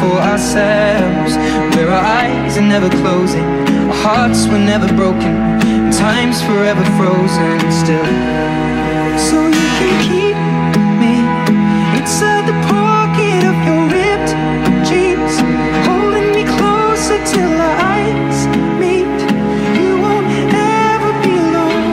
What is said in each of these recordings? for ourselves, where our eyes are never closing, our hearts were never broken, and time's forever frozen still. So you can keep me inside the pocket of your ripped jeans, holding me closer till our eyes meet. You won't ever be alone.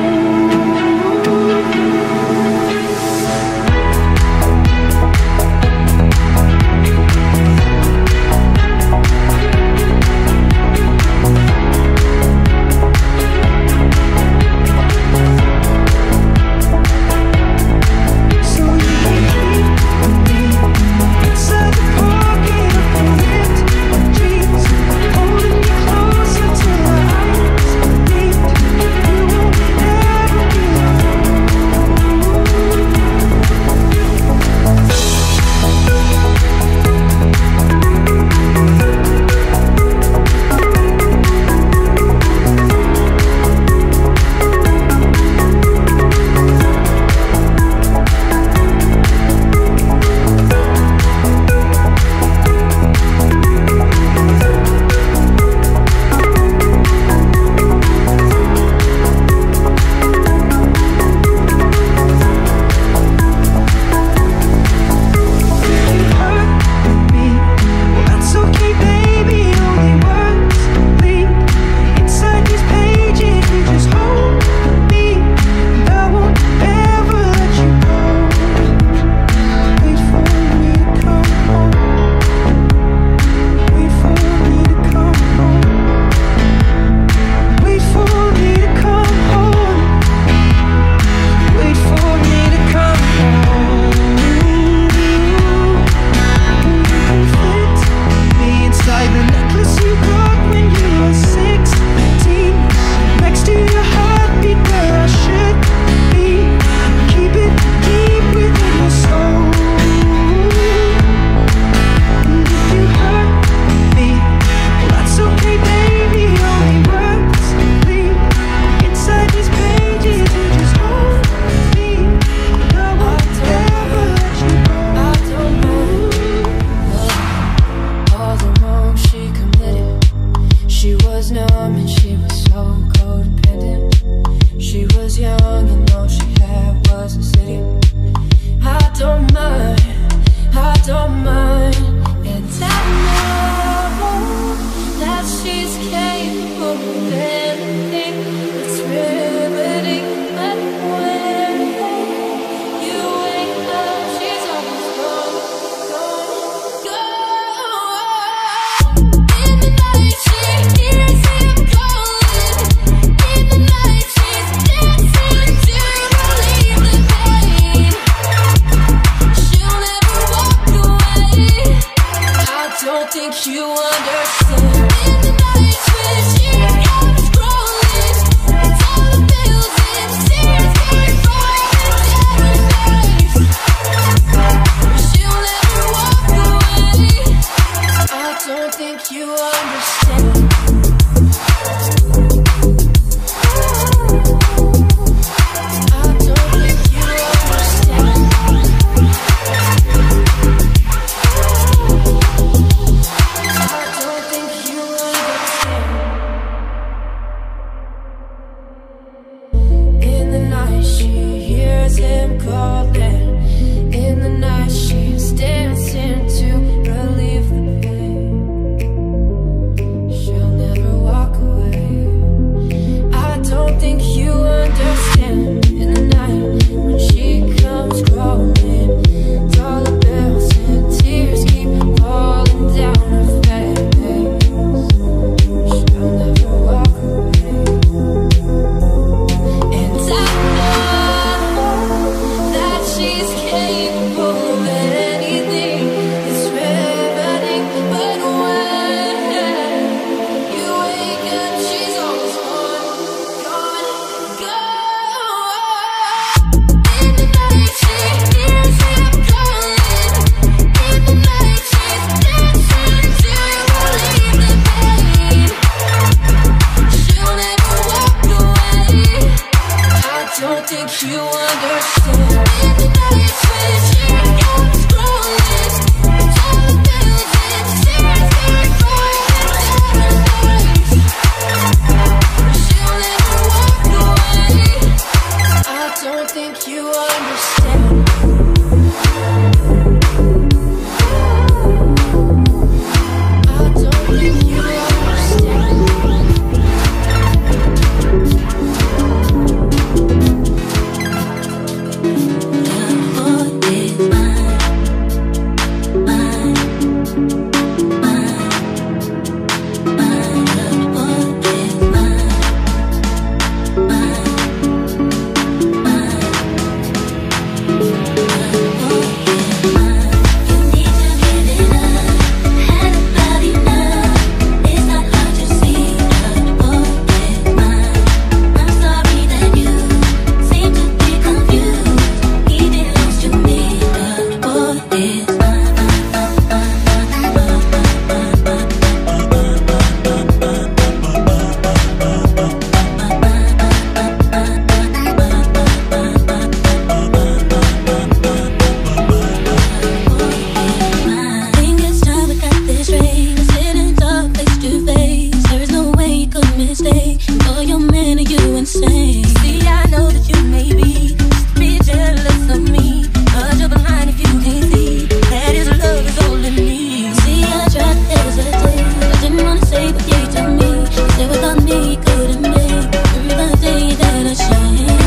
your man and you insane. See, I know that you may be jealous of me. But you're blind if you can't see that his love is all in me. See, I tried to hesitate. I didn't want to say, but you told me. Say without me, you couldn't make the day that I shine.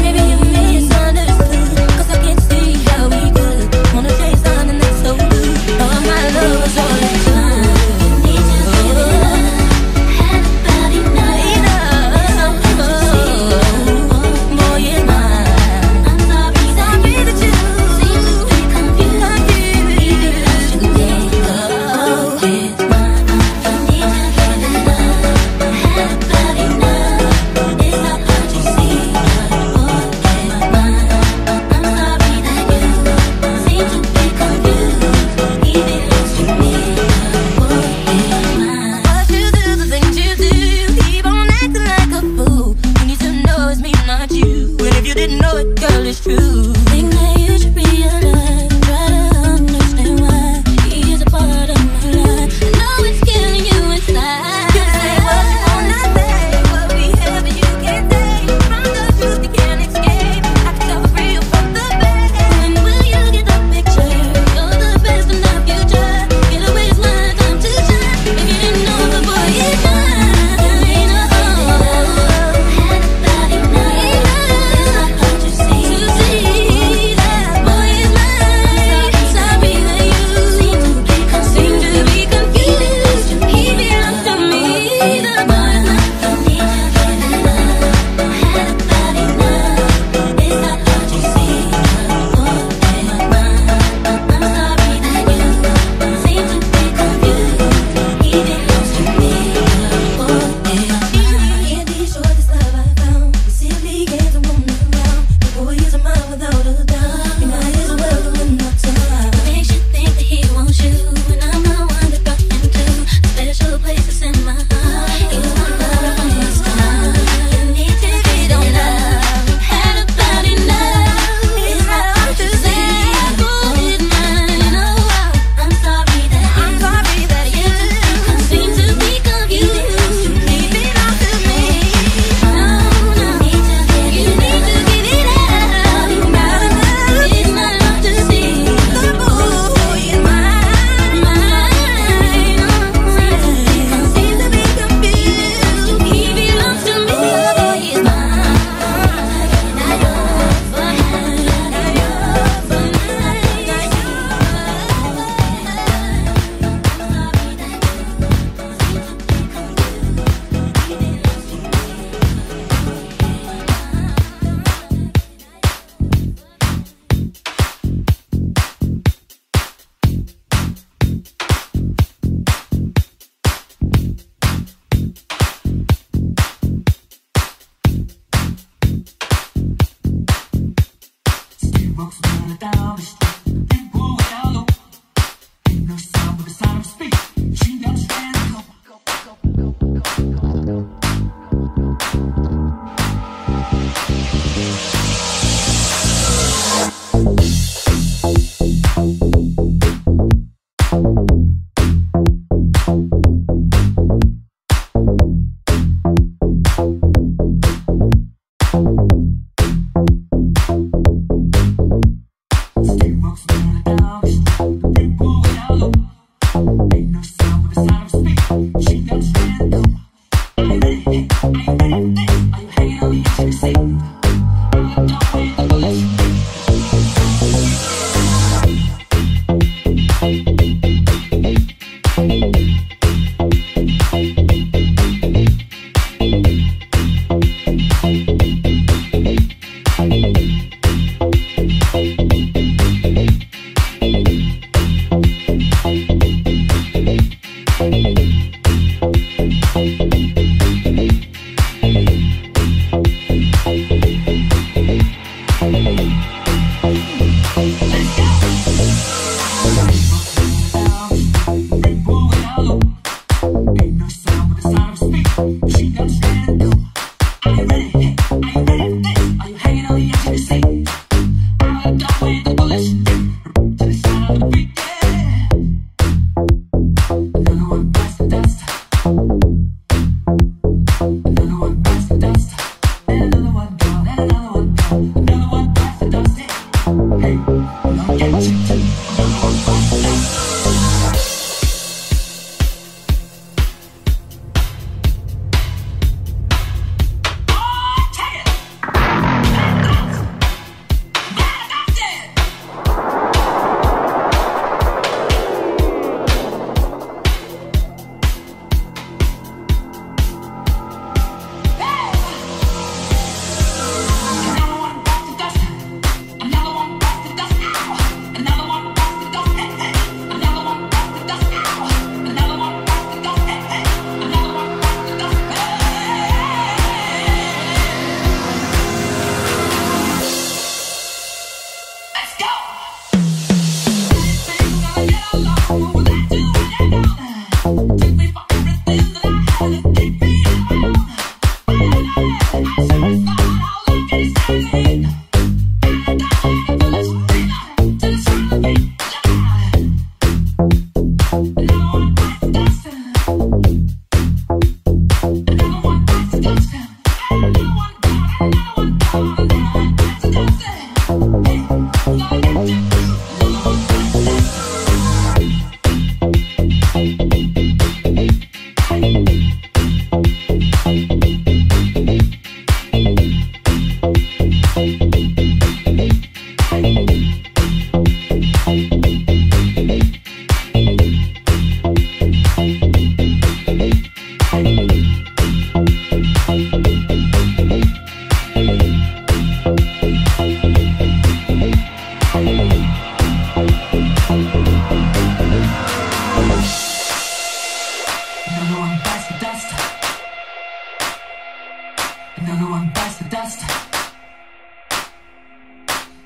Another one bites the dust.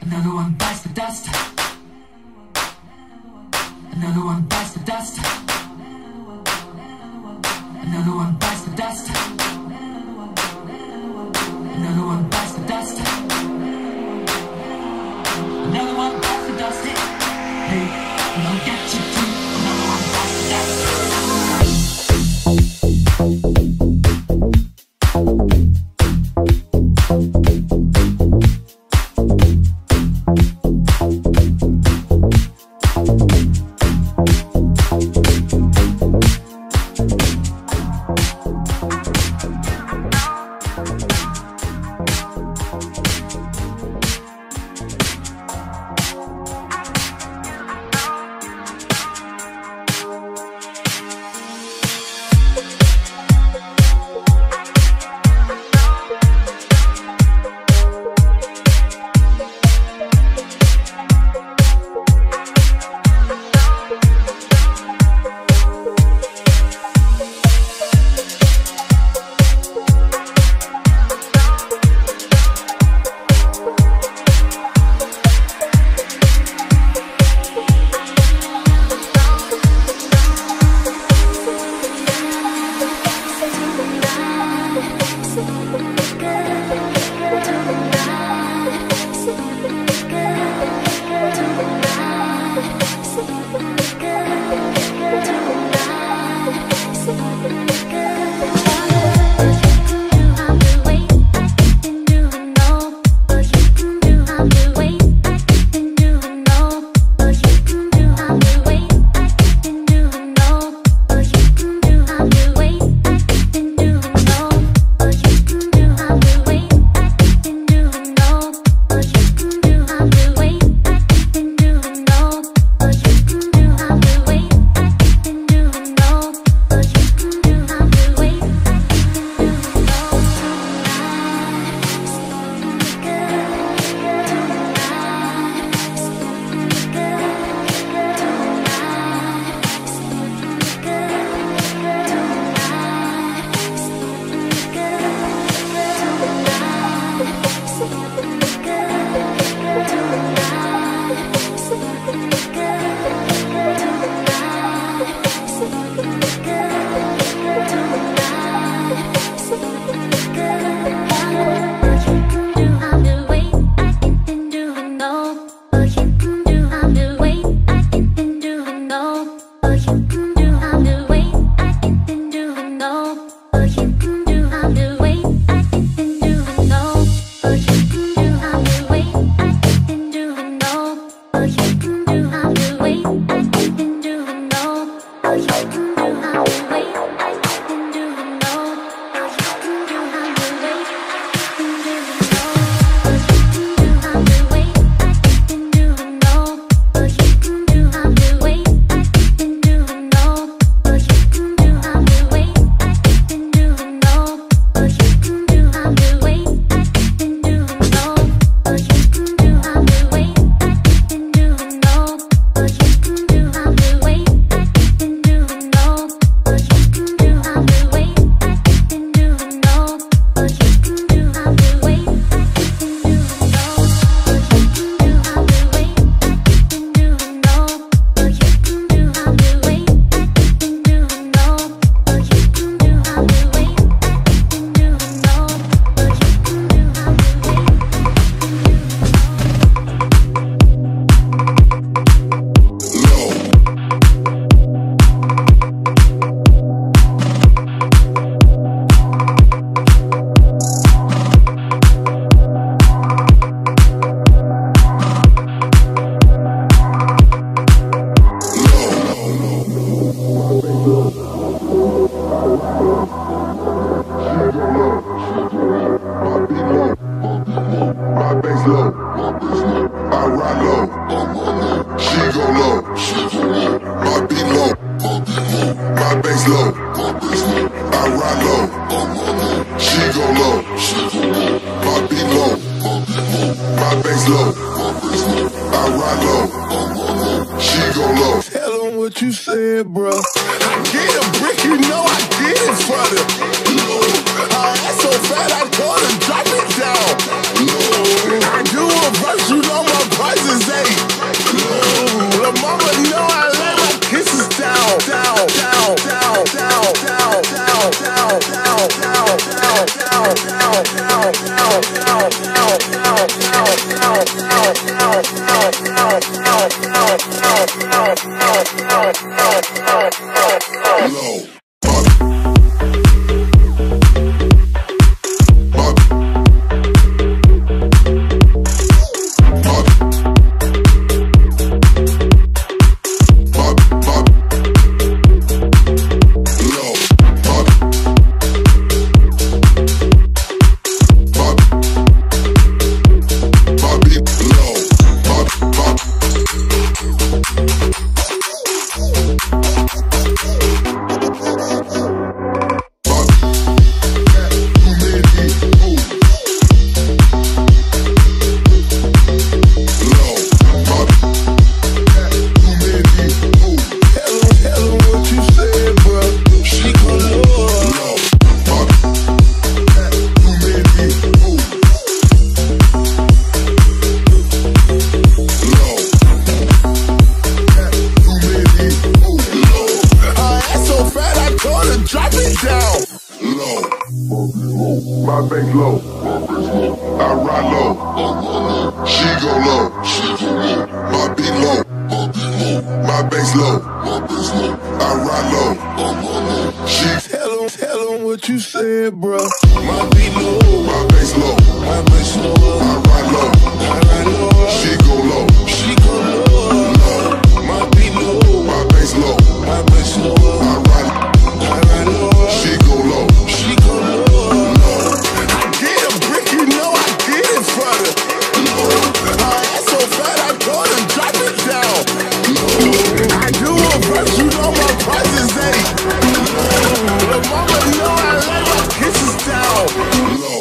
Another one bites the dust. Another one bites the dust. Another one bites the dust. Another one bites the dust. Another one bites the dust. Hey, I'll get you too. Another one bites the I got a brick, you know I did it for them. I'm so fat I caught him. I bang low, I ride low, she go low, my beat low, my bass low, I ride low, she tell 'em what you said, bro. My beat low, my bass low, I ride low, she go low, my beat low, my bass low, I ride low. She go low, she go low. Damn, Brick, you know I did it for her. My ass so fat, I go and drop it down. I do a verse, you know my price is 8. The mama know I let my kisses down. Low.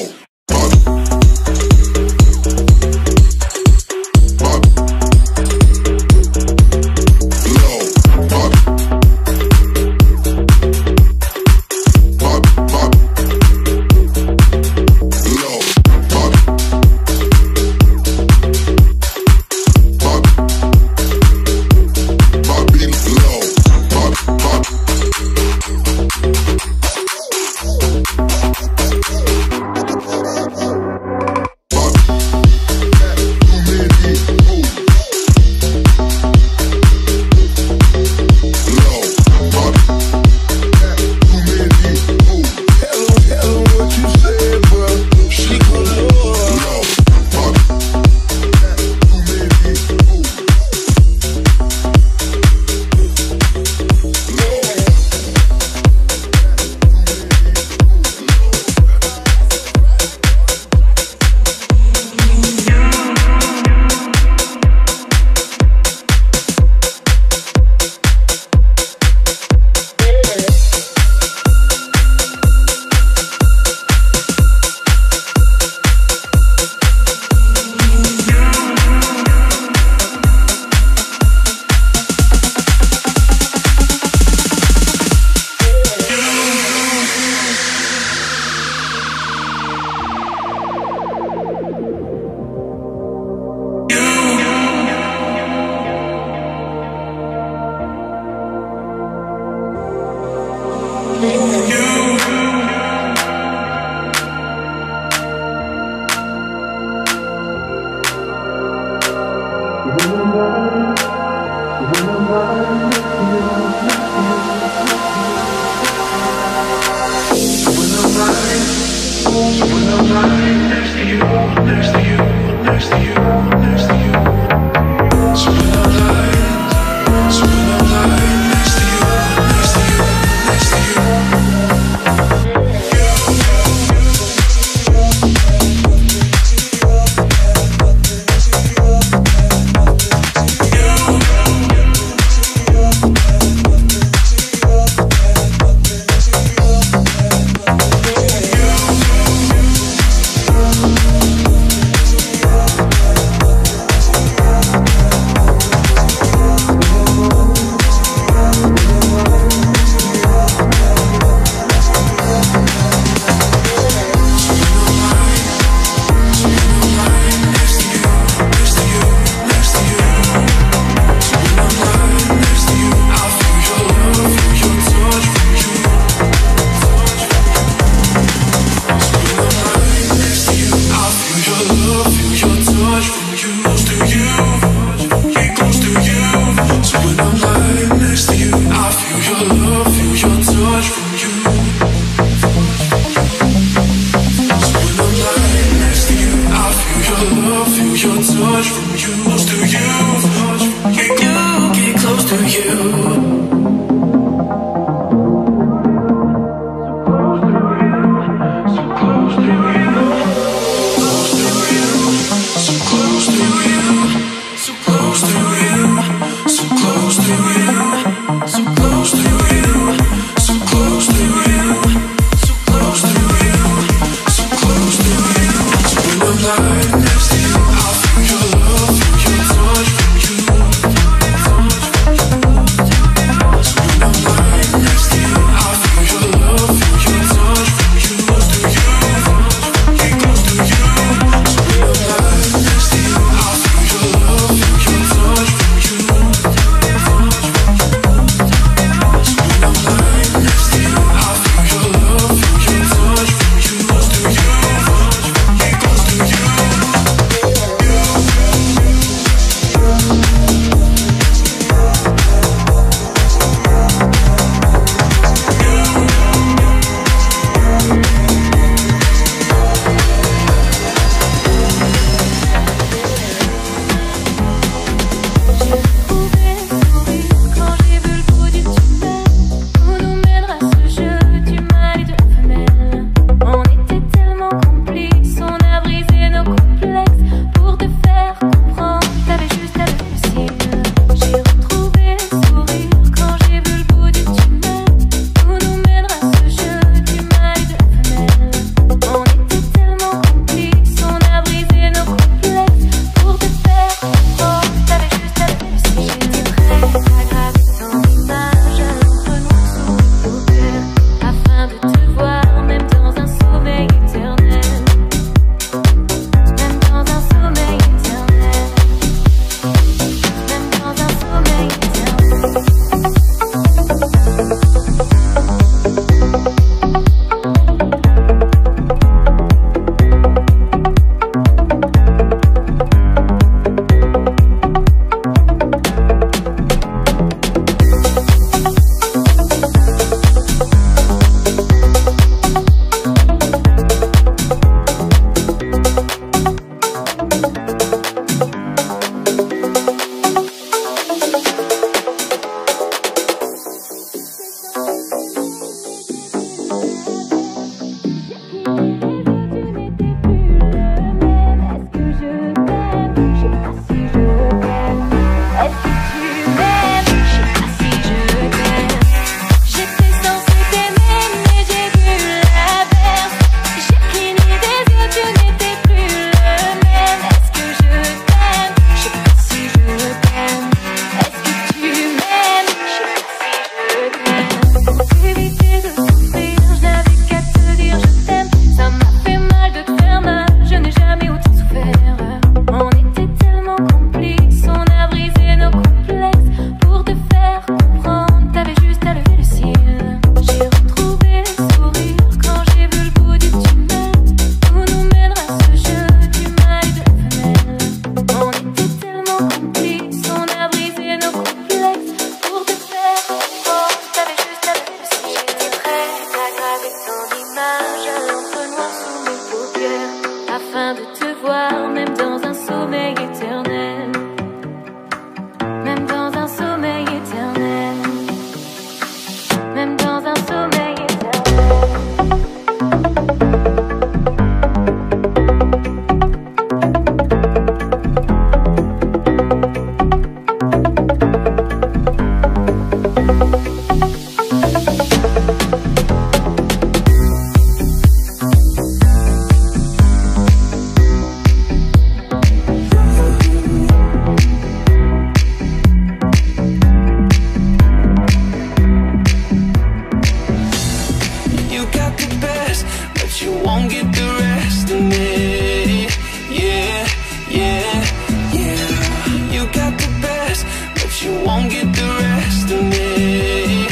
me. Yeah, yeah, yeah. You got the best, but you won't get the rest of me.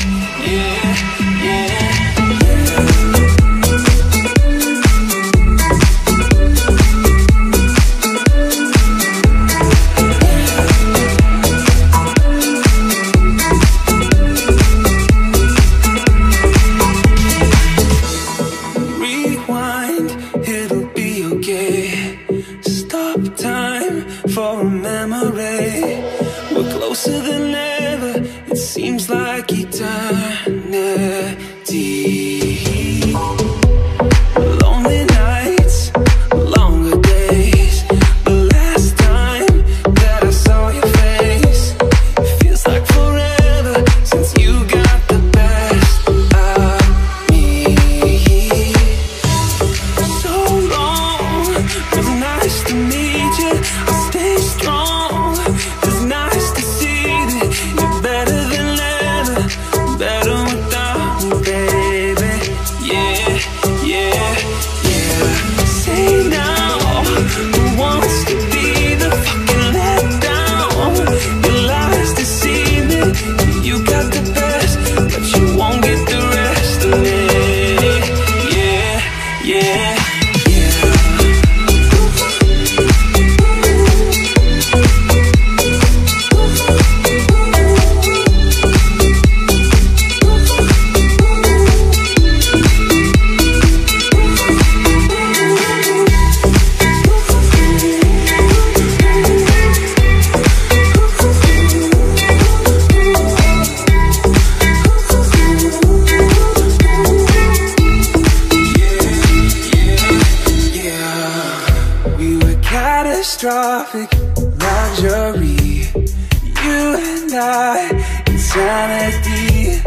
Yeah, yeah. Catastrophic luxury, you and I, insanity.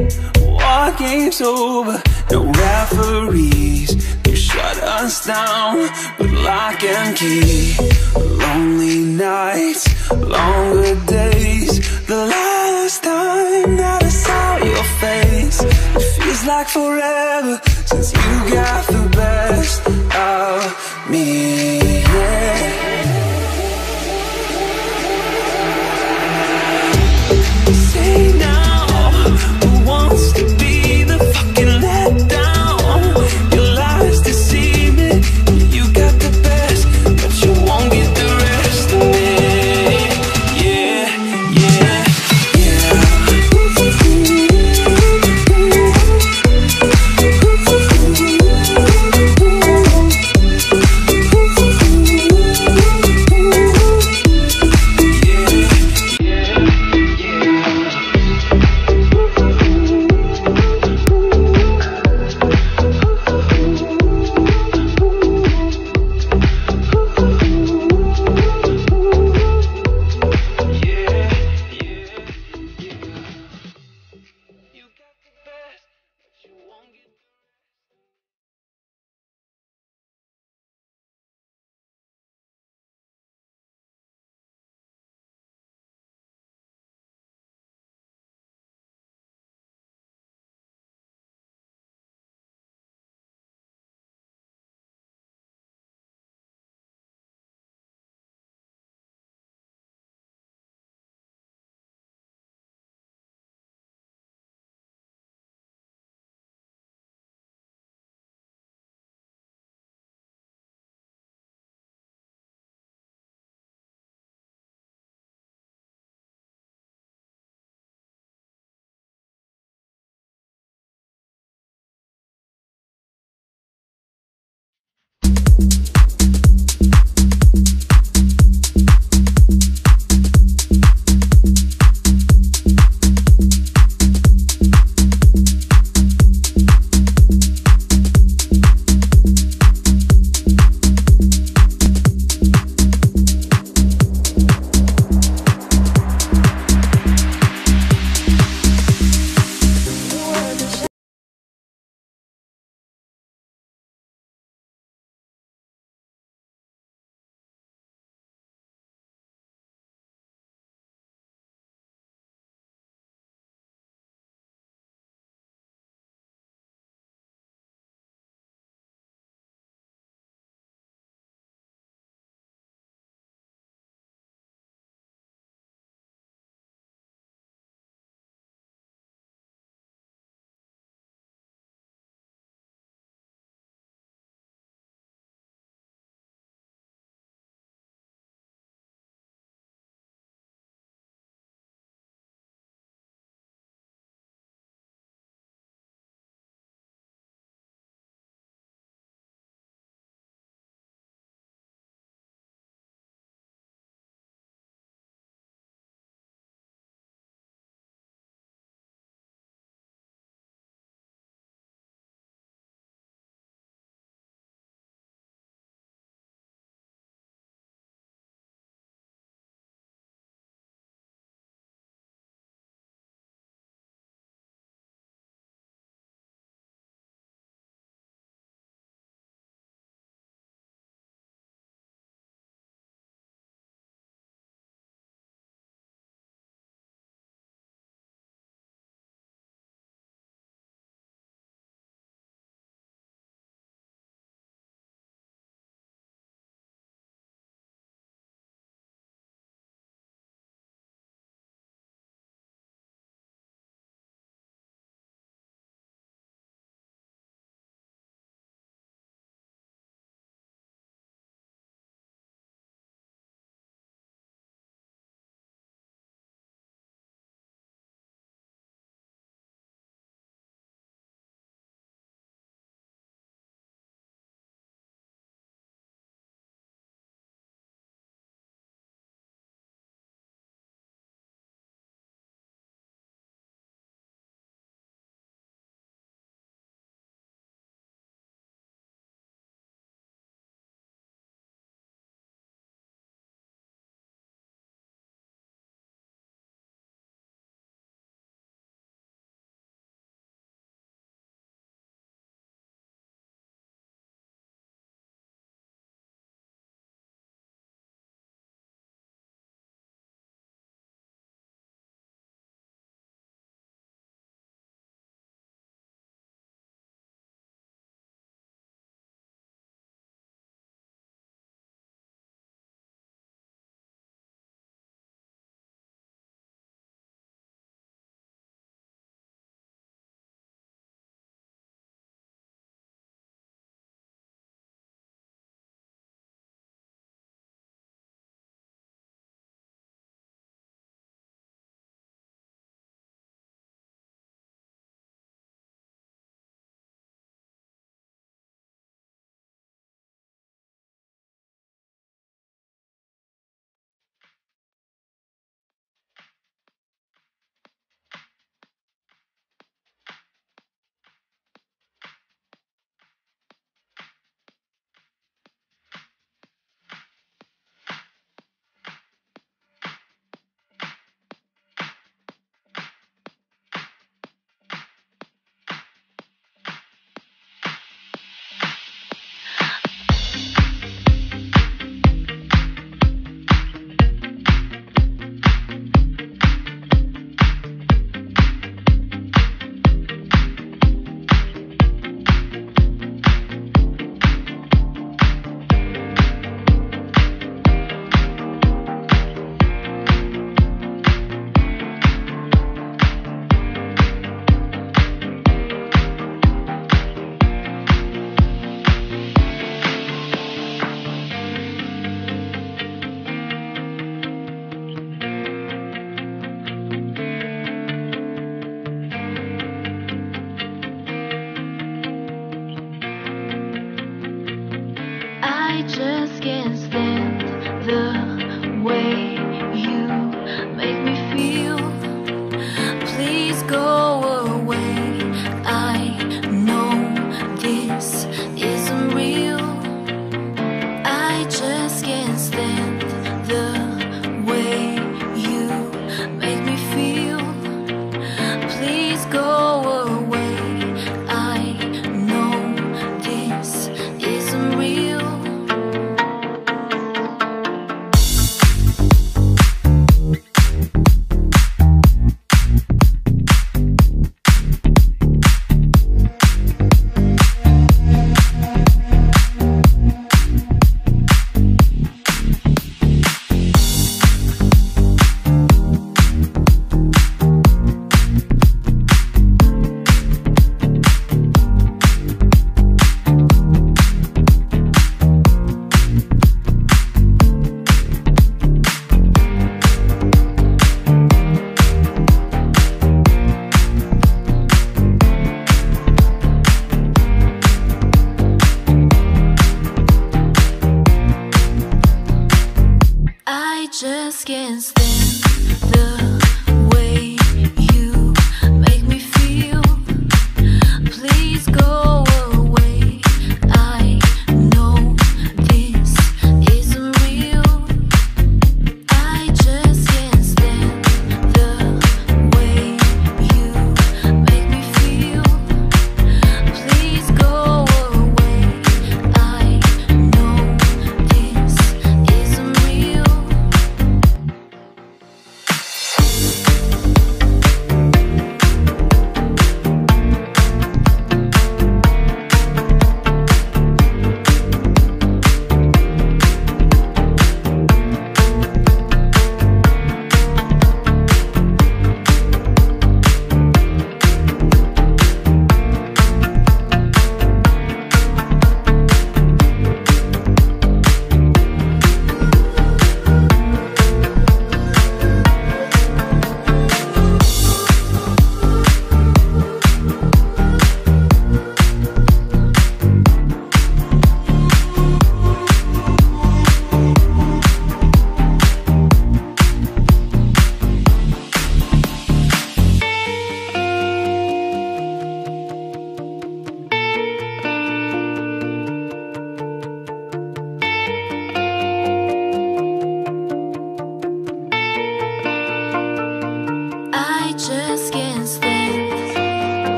War game's over, no referees. You shut us down with lock and key. Lonely nights, longer days. The last time that I saw your face, it feels like forever since you got the best of me. Say now, who wants to be the fucking letdown? Your lies deceive me. You got the best, but you won't get the rest of me. Yeah, yeah, yeah.